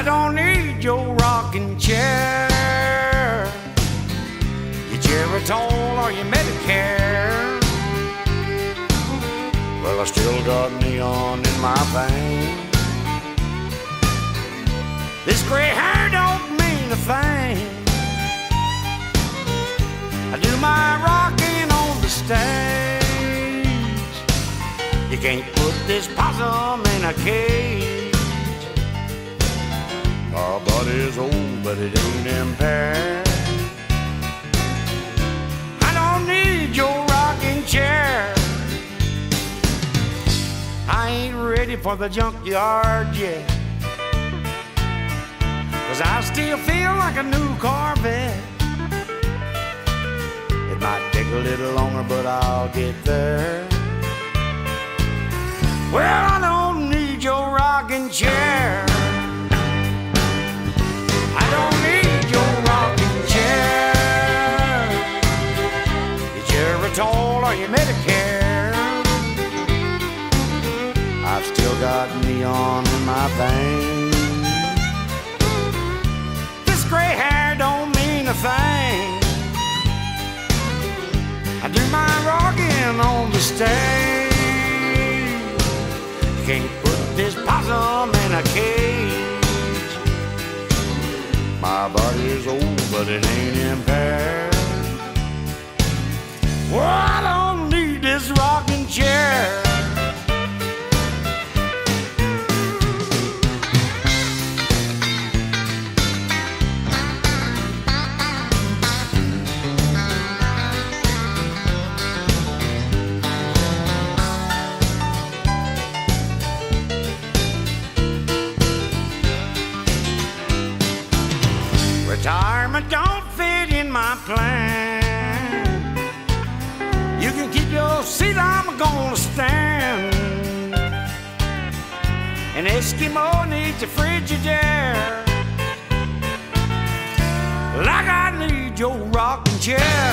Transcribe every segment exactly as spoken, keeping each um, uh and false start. I don't need your rocking chair, your Geritol or your Medicare. Well, I still got neon in my veins. This gray hair don't mean a thing. I do my rocking on the stage. You can't put this possum in a cage. My body's old, but it ain't impaired. I don't need your rocking chair. I ain't ready for the junkyard yet, 'cause I still feel like a new Corvette. It might take a little longer, but I'll get there. Well, I don't need your rocking chair. I don't need your rocking chair, your Geritol or your Medicare. I've still got neon in my veins. Gray hair don't mean a thing. I do my rocking on the stage. You can't put this possum in a cage. My body is old, but it ain't impaired. Well, I don't need this rocking chair. Retirement don't fit in my plan. You can keep your seat, I'm gonna stand. An Eskimo needs a Frigidaire, like I need your rocking chair.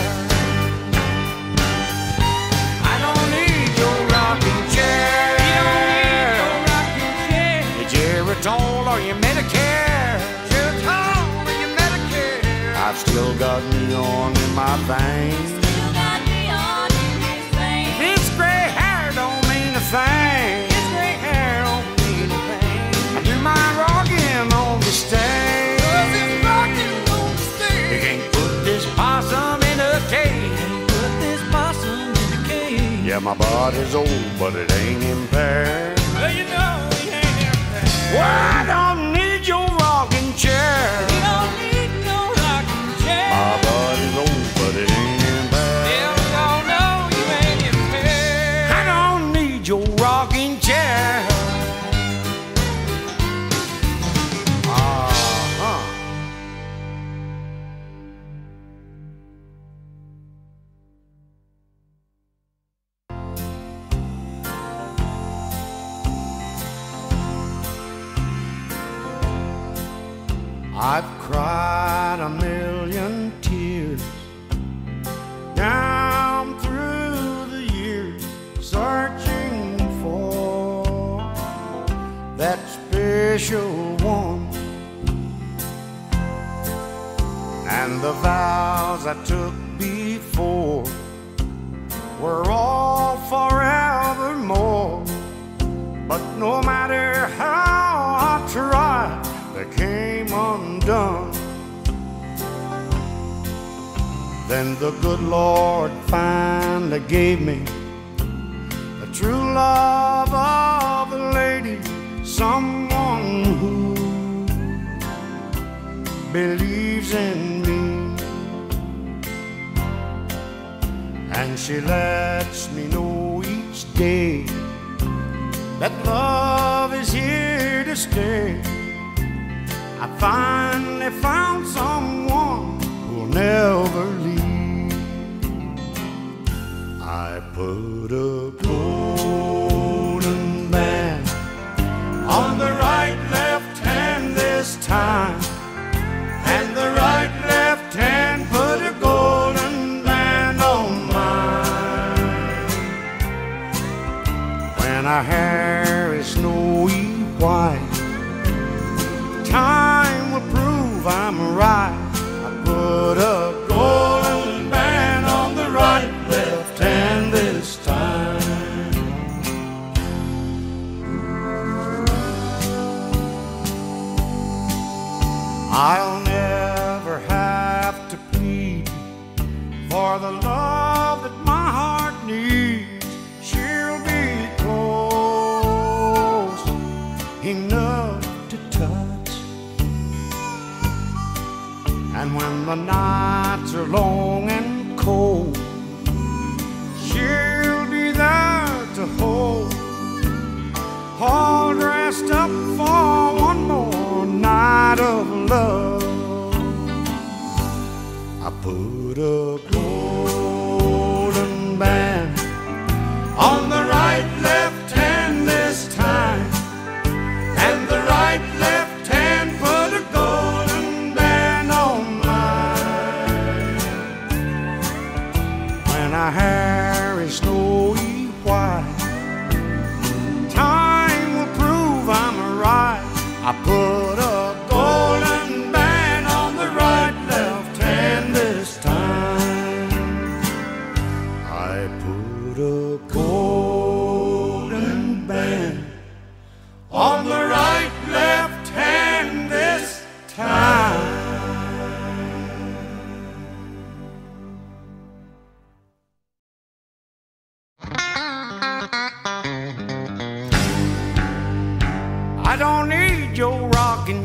I've still got neon in my veins. Still got neon in his veins. This gray hair don't mean a thing. This gray hair don't mean a thing. I do my rocking on the stage. Does this rocking on the stage? You can't put this possum in a cage. Put this possum in a cage. Yeah, my body's old, but it ain't impaired. Well, you know it ain't impaired. Well, I don't need your rocking chair. I've cried a million tears down through the years, searching for that special one, and the vows I took before were all forevermore. But no matter how I tried, they came undone. Then the good Lord finally gave me the true love of a lady, someone who believes in me, and she lets me know each day that love is here to stay. I finally found someone who'll never leave. I put a golden band on the right, left hand this time, and the right, left hand put a golden band on mine. When our hair is snowy white, time will prove I'm right. I put a golden band on the right, left hand this time. I'll never have to plead for the love that my heart needs. She'll be close enough to touch, and when the nights are long and cold, she'll be there to hold, all dressed up for one more night of love. I put a golden band on the right, left hand this time, and the right, left hand put a golden band on mine. When our hair is snowy white, time will prove I'm right. I put a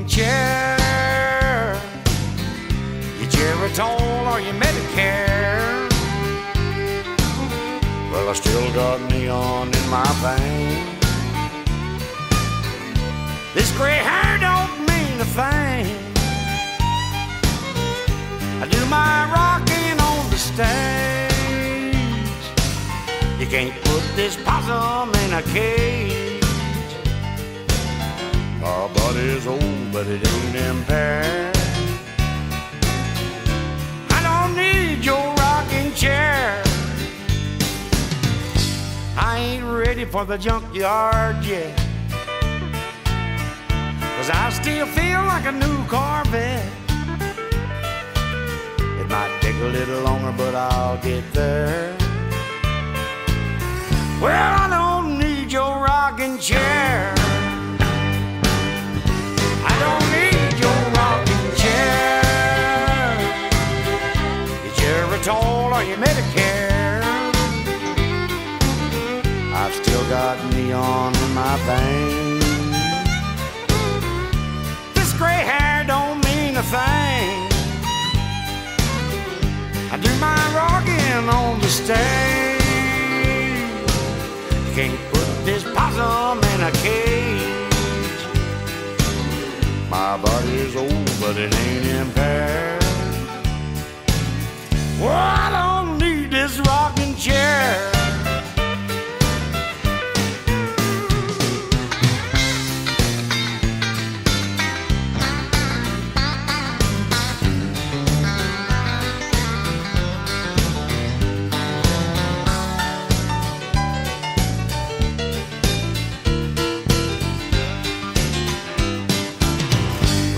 chair, your Geritol or your Medicare. Well, I still got neon in my vein. This gray hair don't mean a thing. I do my rocking on the stage. You can't put this possum in a cage. Our body's old, but it ain't impaired. I don't need your rocking chair. I ain't ready for the junkyard yet, 'cause I still feel like a new Corvette. It might take a little longer, but I'll get there. Well, I don't need your rocking chair. I don't need your rocking chair, your Geritol or your Medicare. I've still got neon in my veins. This gray hair don't mean a thing. I do my rocking on the stage. You can't put this possum in a cage. My body is old, but it ain't impaired. Well, I don't need this rocking chair.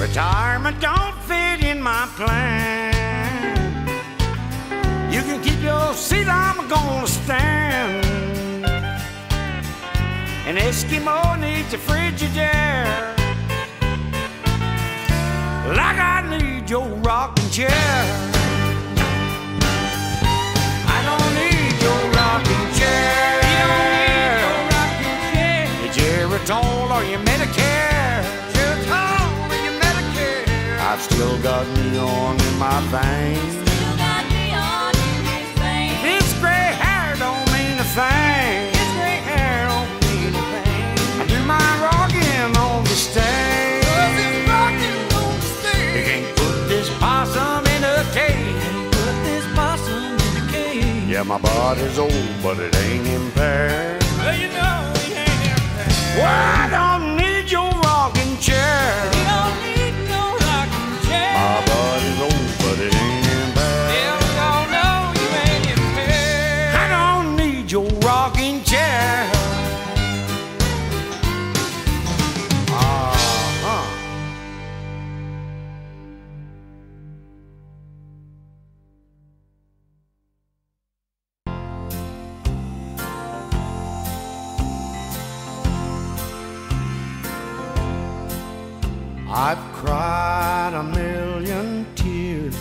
Retirement don't fit in my plan. You can keep your seat, I'm gonna stand. An Eskimo needs a Frigidaire, like I need your rocking chair. I don't need your rocking chair. You don't need your rocking chair. Your Geritol or your Medicare. I've still got neon in my veins. Still got neon in his veins. This gray hair don't mean a thing. This gray hair don't mean a thing. I do my rocking on the stage. Does this rocking on the stage? You can't put this possum in a cage. Put this possum in a cage. Yeah, my body's old, but it ain't impaired. Well, you know it ain't impaired. Well, I don't need your rocking chair. My body's old, but it ain't impaired. Yeah, I know you ain't impaired. I don't need your rocking chair. Uh-huh. I've cried a million tears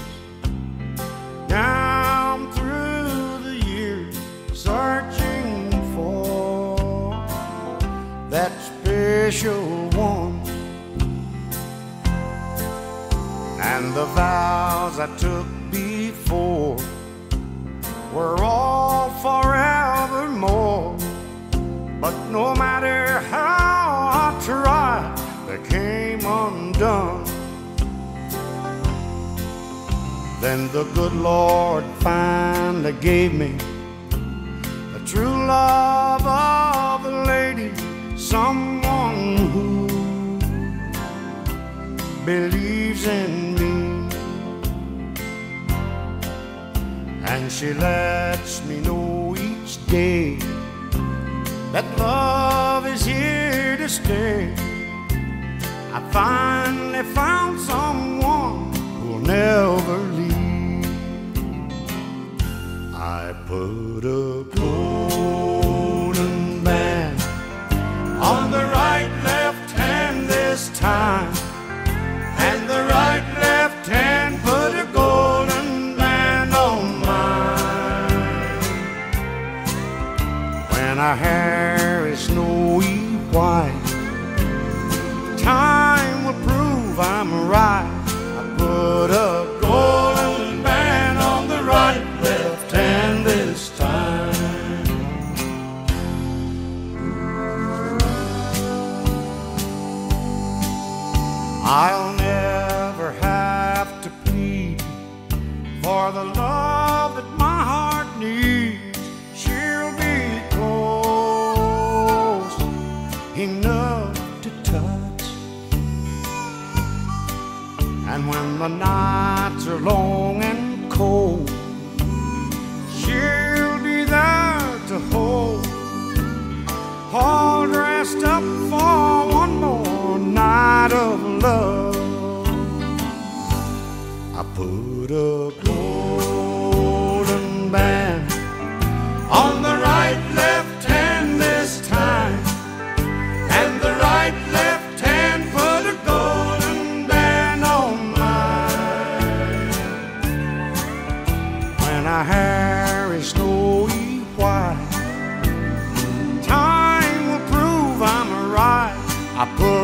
down through the years, searching for that special one. And the vows I took before were all forevermore. But no matter how I tried, they came undone. Then the good Lord finally gave me the true love of a lady, someone who believes in me. And she lets me know each day that love is here to stay. I finally found someone who'll never leave. I put a golden band on the right, left hand this time, and the right, left hand put a golden band on mine. When our hair is snowy white, time will prove I'm right. I put a golden band on the right, left hand this time. I'll never have to plead for the love that my heart needs. She'll be close enough to touch. And when the nights are long and cold, she'll be there to hold, all dressed up for one more night of love. I put a golden band on the right, left hand this time, and the right, left my hair is snowy white. Time will prove I'm right. I put